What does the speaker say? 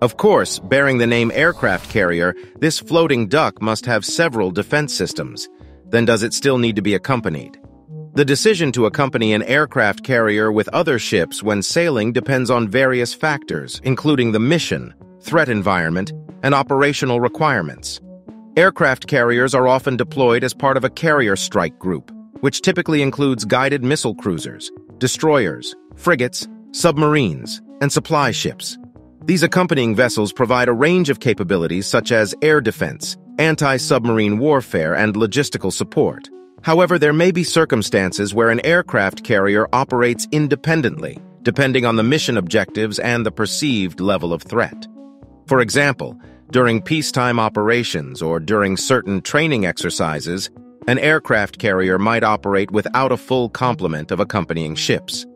Of course, bearing the name aircraft carrier, this floating duck must have several defense systems. Then does it still need to be accompanied? The decision to accompany an aircraft carrier with other ships when sailing depends on various factors, including the mission, threat environment, and operational requirements. Aircraft carriers are often deployed as part of a carrier strike group, which typically includes guided missile cruisers, destroyers, frigates, submarines, and supply ships. These accompanying vessels provide a range of capabilities such as air defense, anti-submarine warfare, and logistical support. However, there may be circumstances where an aircraft carrier operates independently, depending on the mission objectives and the perceived level of threat. For example, during peacetime operations or during certain training exercises, an aircraft carrier might operate without a full complement of accompanying ships.